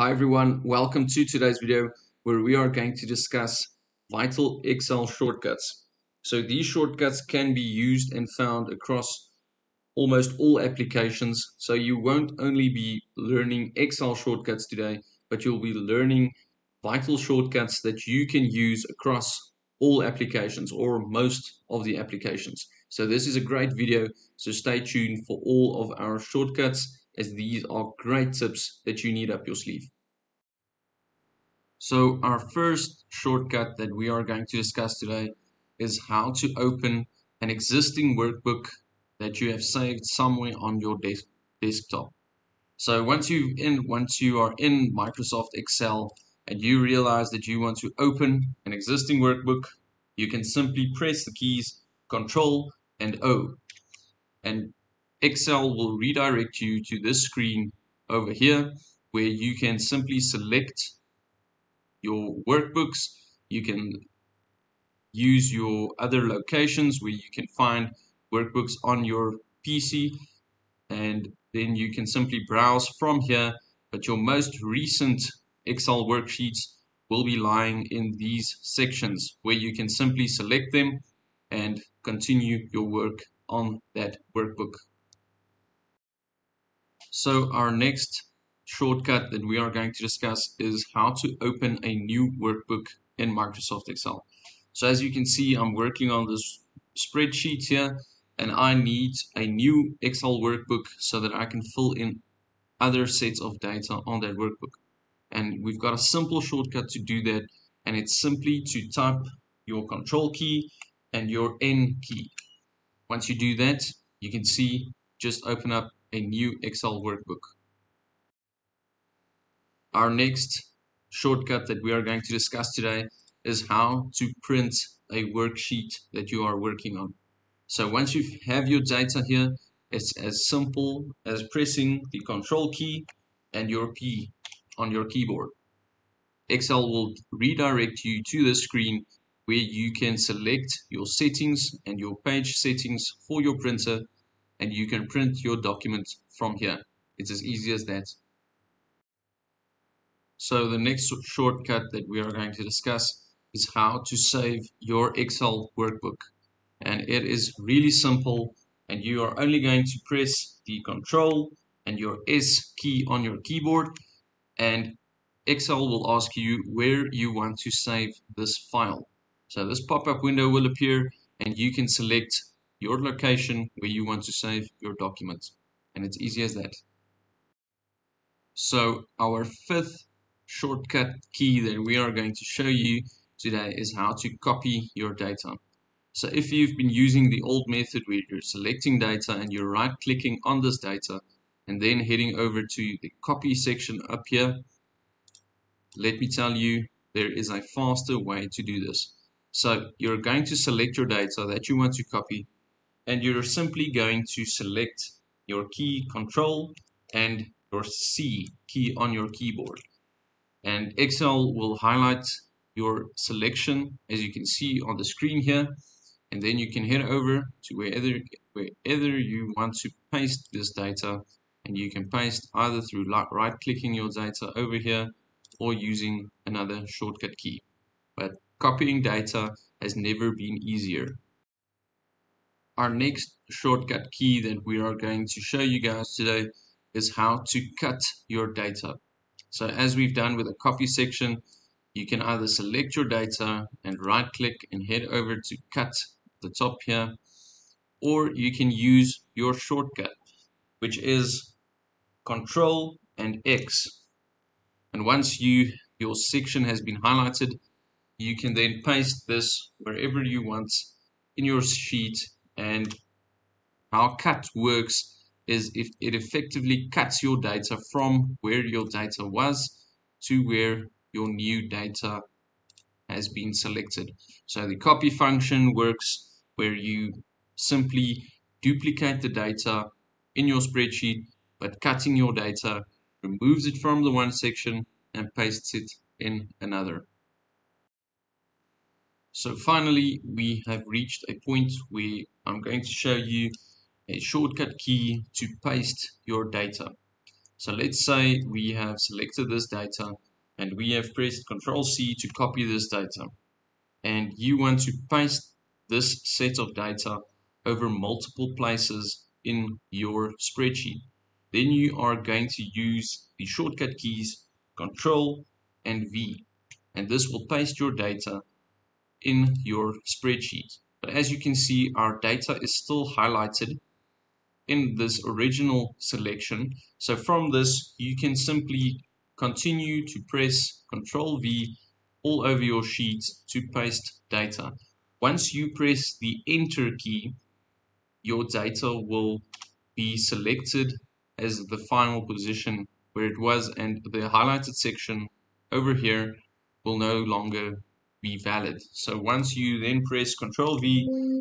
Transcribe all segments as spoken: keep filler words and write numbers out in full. Hi everyone, welcome to today's video where we are going to discuss vital Excel shortcuts. So these shortcuts can be used and found across almost all applications. So you won't only be learning Excel shortcuts today, but you'll be learning vital shortcuts that you can use across all applications or most of the applications. So this is a great video, so stay tuned for all of our shortcuts, as these are great tips that you need up your sleeve. So our first shortcut that we are going to discuss today is how to open an existing workbook that you have saved somewhere on your desk desktop. So once you've in, once you are in Microsoft Excel and you realize that you want to open an existing workbook, you can simply press the keys Control and O, and Excel will redirect you to this screen over here where you can simply select your workbooks. You can use your other locations where you can find workbooks on your P C, and then you can simply browse from here, but your most recent Excel worksheets will be lying in these sections where you can simply select them and continue your work on that workbook. So our next shortcut that we are going to discuss is how to open a new workbook in Microsoft Excel. So as you can see, I'm working on this spreadsheet here, and I need a new Excel workbook so that I can fill in other sets of data on that workbook. And we've got a simple shortcut to do that, and it's simply to type your Control key and your N key. Once you do that, you can see just open up a new Excel workbook. Our next shortcut that we are going to discuss today is how to print a worksheet that you are working on. So once you have your data here, it's as simple as pressing the Control key and your P on your keyboard. Excel will redirect you to the screen where you can select your settings and your page settings for your printer, and you can print your document from here. It's as easy as that. So the next shortcut that we are going to discuss is how to save your Excel workbook. And it is really simple, and you are only going to press the Control and your S key on your keyboard, and Excel will ask you where you want to save this file. So this pop-up window will appear, and you can select your location where you want to save your document, and it's easy as that. So our fifth shortcut key that we are going to show you today is how to copy your data. So if you've been using the old method where you're selecting data and you're right clicking on this data and then heading over to the copy section up here, let me tell you, there is a faster way to do this. So you're going to select your data that you want to copy, and you're simply going to select your key Control and your C key on your keyboard, and Excel will highlight your selection as you can see on the screen here, and then you can head over to wherever, wherever you want to paste this data, and you can paste either through right clicking your data over here or using another shortcut key. But copying data has never been easier. Our next shortcut key that we are going to show you guys today is how to cut your data. So as we've done with the copy section, you can either select your data and right click and head over to cut the top here, or you can use your shortcut, which is Control and X. And once you your section has been highlighted, you can then paste this wherever you want in your sheet. And how cut works is if it effectively cuts your data from where your data was to where your new data has been selected. So the copy function works where you simply duplicate the data in your spreadsheet, but cutting your data removes it from the one section and pastes it in another. So finally, we have reached a point where I'm going to show you a shortcut key to paste your data. So let's say we have selected this data and we have pressed control C to copy this data, and you want to paste this set of data over multiple places in your spreadsheet. Then you are going to use the shortcut keys control and V, and this will paste your data in your spreadsheet. But as you can see, our data is still highlighted in this original selection. So from this, you can simply continue to press control V all over your sheet to paste data. Once you press the enter key, your data will be selected as the final position where it was, and the highlighted section over here will no longer be valid. So once you then press control V,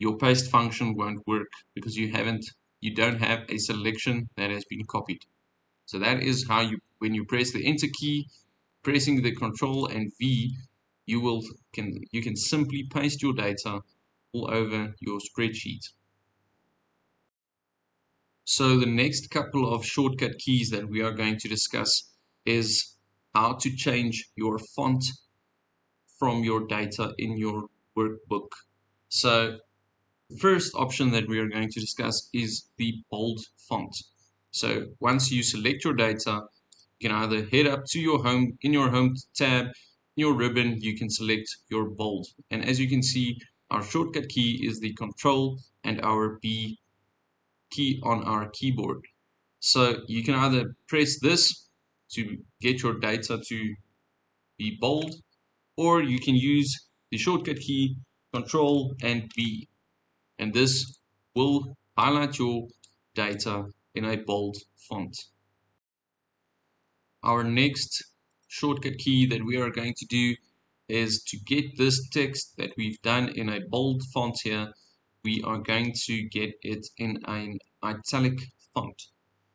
your paste function won't work because you haven't, you don't have a selection that has been copied. So that is how you, when you press the enter key, pressing the control and V, you will can you can simply paste your data all over your spreadsheet. So the next couple of shortcut keys that we are going to discuss is how to change your font from your data in your workbook. So the first option that we are going to discuss is the bold font. So once you select your data, you can either head up to your home, in your home tab, in your ribbon, you can select your bold. And as you can see, our shortcut key is the control and our B key on our keyboard. So you can either press this to get your data to be bold, or you can use the shortcut key control and V. And this will highlight your data in a bold font. Our next shortcut key that we are going to do is to get this text that we've done in a bold font here, we are going to get it in an italic font.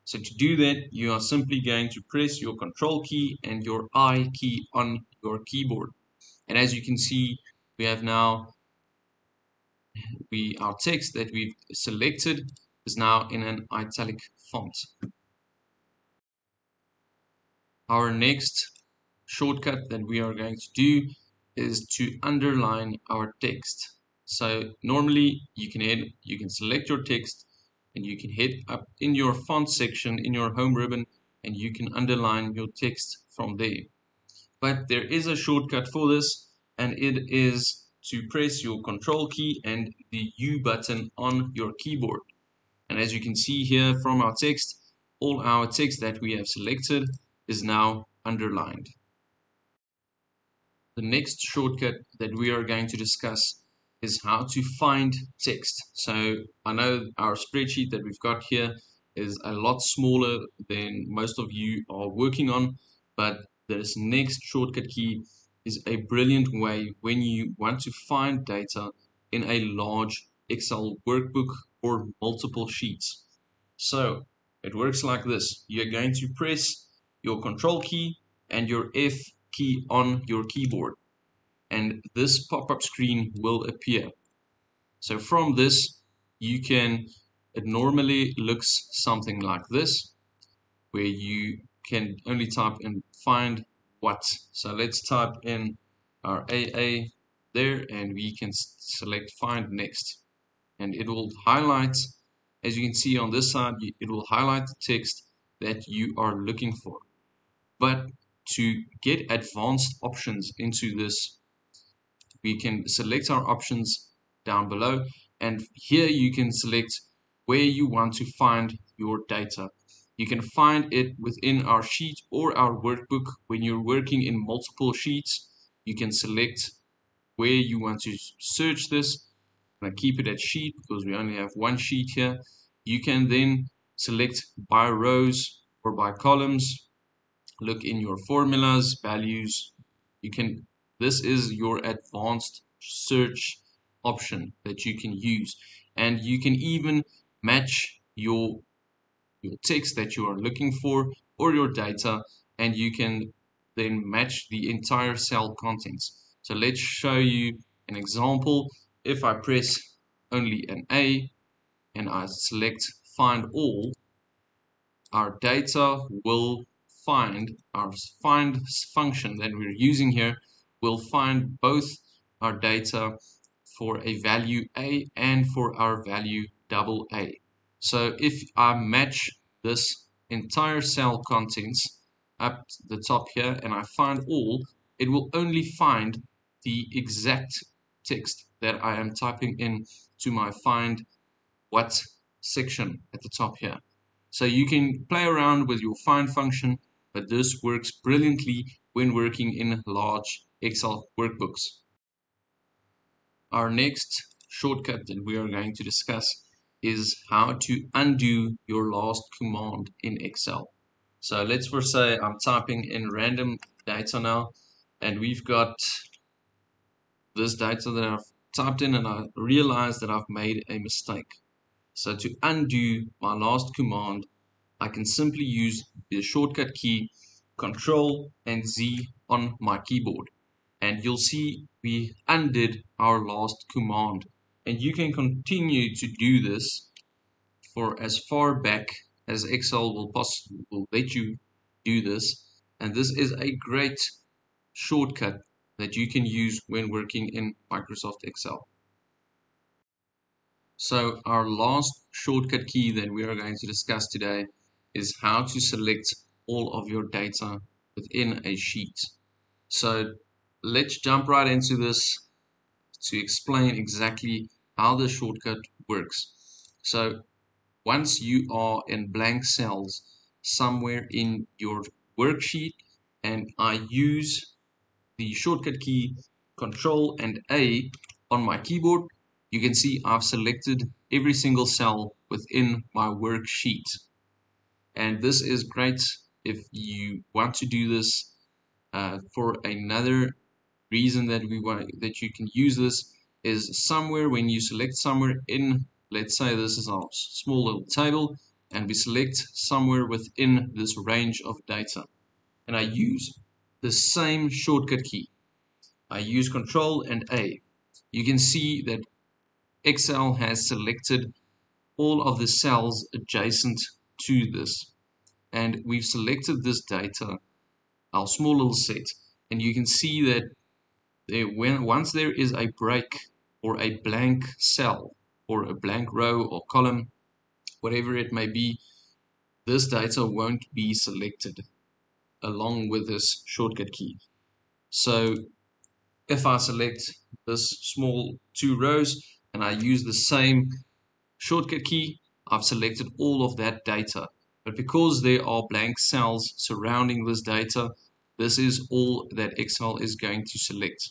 So to do that, you are simply going to press your control key and your I key on your keyboard. And as you can see, we have now We, our text that we've selected is now in an italic font. Our next shortcut that we are going to do is to underline our text. So normally you can head, you can select your text and you can head up in your font section in your home ribbon and you can underline your text from there. But there is a shortcut for this, and it is to press your control key and the U button on your keyboard. And as you can see here from our text, all our text that we have selected is now underlined. The next shortcut that we are going to discuss is how to find text. So I know our spreadsheet that we've got here is a lot smaller than most of you are working on, but this next shortcut key is a brilliant way when you want to find data in a large Excel workbook or multiple sheets. So it works like this. You're going to press your control key and your F key on your keyboard, and this pop-up screen will appear. So from this, you can, it normally looks something like this, where you can only type in find what. So let's type in our A A there and we can select find next, and it will highlight, as you can see on this side, it will highlight the text that you are looking for. But to get advanced options into this, we can select our options down below, and here you can select where you want to find your data. You can find it within our sheet or our workbook. When you're working in multiple sheets, you can select where you want to search this. I'm going to keep it at sheet because we only have one sheet here. You can then select by rows or by columns. Look in your formulas, values. You can, this is your advanced search option that you can use. And you can even match your your text that you are looking for or your data, and you can then match the entire cell contents. So let's show you an example. If I press only an A and I select find all, our data will find, our find function that we're using here will find both our data for a value A and for our value double A. So if I match this entire cell contents up the top here and I find all, it will only find the exact text that I am typing in to my find what section at the top here. So you can play around with your find function, but this works brilliantly when working in large Excel workbooks. Our next shortcut that we are going to discuss is how to undo your last command in Excel. So let's first say I'm typing in random data now, and we've got this data that I've typed in, and I realize that I've made a mistake. So to undo my last command, I can simply use the shortcut key Control and Z on my keyboard, and you'll see we undid our last command. And you can continue to do this for as far back as Excel will possibly will let you do this. And this is a great shortcut that you can use when working in Microsoft Excel. So our last shortcut key that we are going to discuss today is how to select all of your data within a sheet. So let's jump right into this to explain exactly how the shortcut works. So once you are in blank cells somewhere in your worksheet, and I use the shortcut key Control and A on my keyboard, you can see I've selected every single cell within my worksheet. And this is great if you want to do this uh, for another reason that we want that you can use this is somewhere when you select somewhere in, let's say this is our small little table, and we select somewhere within this range of data, and I use the same shortcut key. I use Control and A. You can see that Excel has selected all of the cells adjacent to this, and we've selected this data, our small little set, and you can see that there, when once there is a break or a blank cell or a blank row or column, whatever it may be, this data won't be selected along with this shortcut key. So if I select this small two rows and I use the same shortcut key, I've selected all of that data. But because there are blank cells surrounding this data, this is all that Excel is going to select.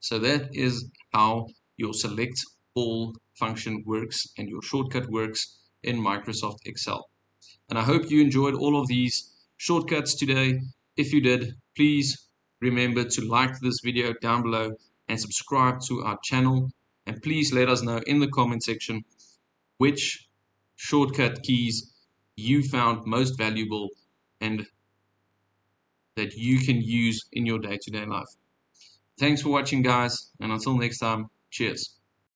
So that is how your select all function works and your shortcut works in Microsoft Excel. And I hope you enjoyed all of these shortcuts today. If you did, please remember to like this video down below and subscribe to our channel, and please let us know in the comment section which shortcut keys you found most valuable and that you can use in your day-to-day life. Thanks for watching, guys, and until next time, cheers.